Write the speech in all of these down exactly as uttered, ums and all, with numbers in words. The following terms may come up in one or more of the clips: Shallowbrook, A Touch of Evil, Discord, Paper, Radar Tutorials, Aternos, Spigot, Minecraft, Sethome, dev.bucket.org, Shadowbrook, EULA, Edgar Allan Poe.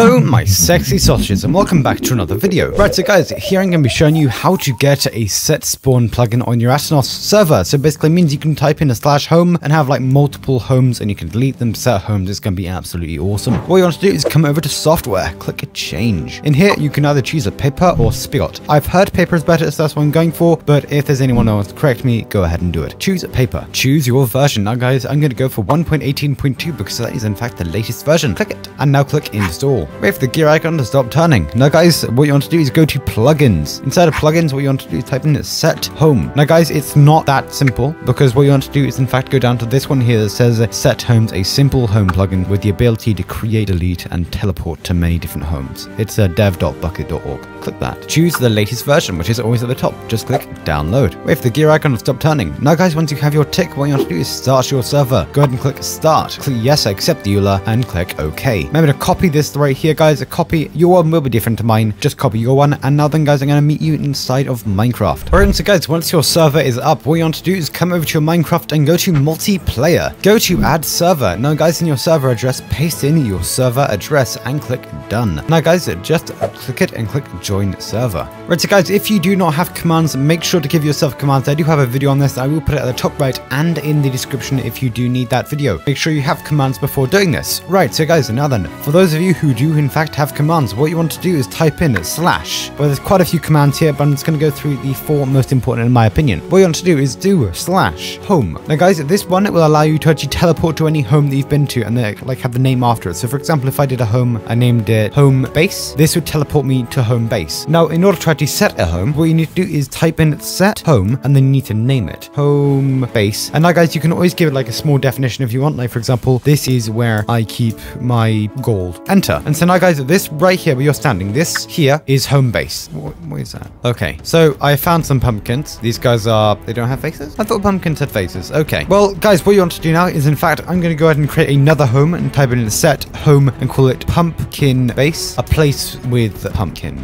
Hello my sexy sausages and welcome back to another video. Right, so guys, here I'm going to be showing you how to get a set spawn plugin on your Aternos server. So basically it means you can type in a slash home and have like multiple homes and you can delete them, set homes. It's going to be absolutely awesome. What you want to do is come over to software, click change. In here you can either choose a paper or spigot. I've heard paper is better, so that's what I'm going for, but if there's anyone who wants to correct me, go ahead and do it. Choose a paper. Choose your version. Now guys, I'm going to go for one point eighteen point two because that is in fact the latest version. Click it and now click install. Wait for the gear icon to stop turning. Now guys, what you want to do is go to plugins. Inside of plugins, what you want to do is type in set home. Now guys, it's not that simple because what you want to do is in fact go down to this one here that says set homes, a simple home plugin with the ability to create, delete and teleport to many different homes. It's uh, dev dot bucket dot org. Click that. Choose the latest version, which is always at the top. Just click download. Wait for the gear icon to stop turning. Now guys, once you have your tick, what you want to do is start your server. Go ahead and click start. Click yes, I accept the E U L A and click OK. Remember to copy this right here guys, a copy your one will be different to mine. Just copy your one, and now then guys, I'm going to meet you inside of Minecraft. Alright, so guys, once your server is up, what you want to do is come over to your Minecraft and go to multiplayer. Go to add server. Now guys, in your server address, paste in your server address and click done. Now guys, just click it and click join server. Right, so guys, if you do not have commands, make sure to give yourself commands. I do have a video on this. I will put it at the top right and in the description if you do need that video. Make sure you have commands before doing this. Right, so guys, now then, for those of you who do in fact have commands, what you want to do is type in slash. Well, there's quite a few commands here, but I'm just going to go through the four most important in my opinion. What you want to do is do slash home. Now guys, this one, it will allow you to actually teleport to any home that you've been to and then like have the name after it. So for example, if I did a home, I named it home base, this would teleport me to home base. Now in order to actually set a home, what you need to do is type in set home and then you need to name it home base. And now guys, you can always give it like a small definition if you want. Like for example, this is where I keep my gold. Enter. And so now guys, this right here where you're standing, this here is home base. What, what is that? Okay, so I found some pumpkins. These guys are, they don't have faces? I thought pumpkins had faces. Okay. Well, guys, what you want to do now is, in fact, I'm going to go ahead and create another home and type in set home and call it pumpkin base, a place with pumpkin.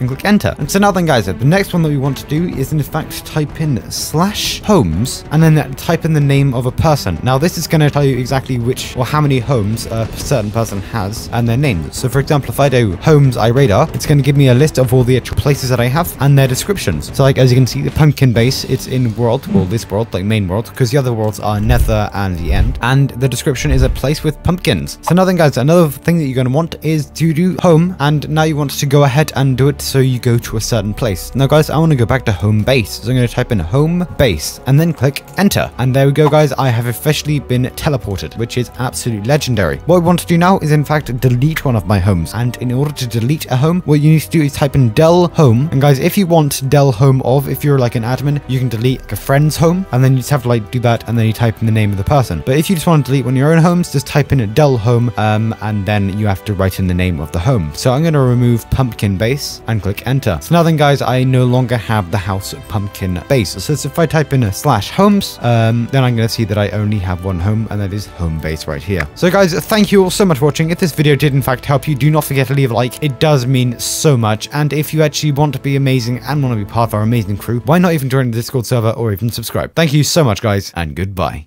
And click enter. And so now then guys, the next one that we want to do is in fact type in slash homes and then type in the name of a person. Now this is going to tell you exactly which or how many homes a certain person has and their names. So for example, if I do homes I radar, it's going to give me a list of all the actual places that I have and their descriptions. So like as you can see, the pumpkin base, it's in world, well this world, like main world, because the other worlds are nether and the end, and the description is a place with pumpkins. So now then guys, another thing that you're going to want is to do home, and now you want to go ahead and do it so you go to a certain place. Now guys, I want to go back to home base, so I'm going to type in home base and then click enter, and there we go guys, I have officially been teleported, which is absolutely legendary. What I want to do now is in fact delete one of my homes, and in order to delete a home, what you need to do is type in del home, and guys, if you want del home of, if you're like an admin, you can delete like a friend's home, and then you just have to like do that, and then you type in the name of the person. But if you just want to delete one of your own homes, just type in del home, um, and then you have to write in the name of the home. So I'm going to remove pumpkin base and click enter. So now then guys, I no longer have the house pumpkin base. So if I type in a slash homes, um, then I'm going to see that I only have one home, and that is home base right here. So guys, thank you all so much for watching. If this video did in fact help you, do not forget to leave a like. It does mean so much. And if you actually want to be amazing and want to be part of our amazing crew, why not even join the Discord server or even subscribe? Thank you so much guys, and goodbye.